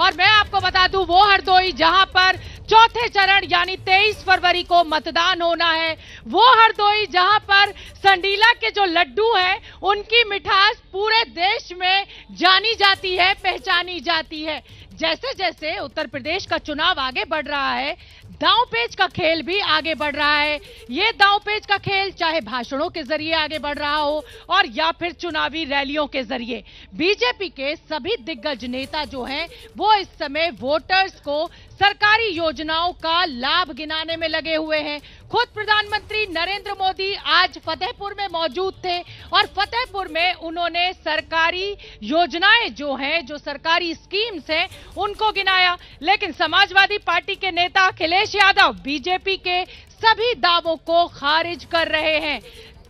और मैं आपको बता दूं वो हरदोई जहां पर चौथे चरण यानी 23 फरवरी को मतदान होना है, वो हरदोई जहां पर संडीला के जो लड्डू हैं उनकी मिठास पूरे देश में जानी जाती है, पहचानी जाती है। जैसे जैसे उत्तर प्रदेश का चुनाव आगे बढ़ रहा है, दांवपेच का खेल भी आगे बढ़ रहा है। ये दांवपेच का खेल चाहे भाषणों के जरिए आगे बढ़ रहा हो और या फिर चुनावी रैलियों के जरिए, बीजेपी के सभी दिग्गज नेता जो हैं वो इस समय वोटर्स को सरकारी योजनाओं का लाभ गिनाने में लगे हुए हैं। खुद प्रधानमंत्री नरेंद्र मोदी आज फतेहपुर में मौजूद थे और फतेहपुर में उन्होंने सरकारी योजनाएं जो हैं, जो सरकारी स्कीम्स हैं, उनको गिनाया। लेकिन समाजवादी पार्टी के नेता अखिलेश यादव बीजेपी के सभी दावों को खारिज कर रहे हैं।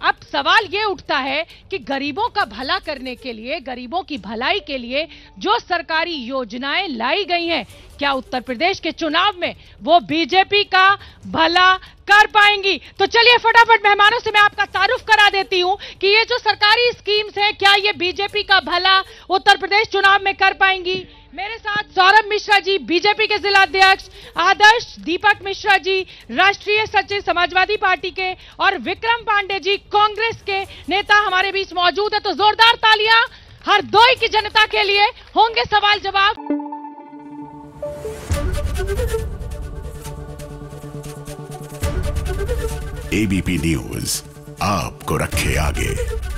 अब सवाल ये उठता है कि गरीबों का भला करने के लिए, गरीबों की भलाई के लिए जो सरकारी योजनाएं लाई गई हैं, क्या उत्तर प्रदेश के चुनाव में वो बीजेपी का भला कर पाएंगी? तो चलिए फटाफट मेहमानों से मैं आपका तारुफ करा देती हूं कि ये जो सरकारी स्कीम्स हैं, क्या ये बीजेपी का भला उत्तर प्रदेश चुनाव में कर पाएंगी। मेरे साथ सौरभ मिश्रा जी बीजेपी के जिला अध्यक्ष, आदर्श दीपक मिश्रा जी राष्ट्रीय सचिव समाजवादी पार्टी के और विक्रम पांडे जी कांग्रेस के नेता हमारे बीच मौजूद है। तो जोरदार तालियां हरदोई की जनता के लिए। होंगे सवाल जवाब। एबीपी न्यूज आपको रखे आगे।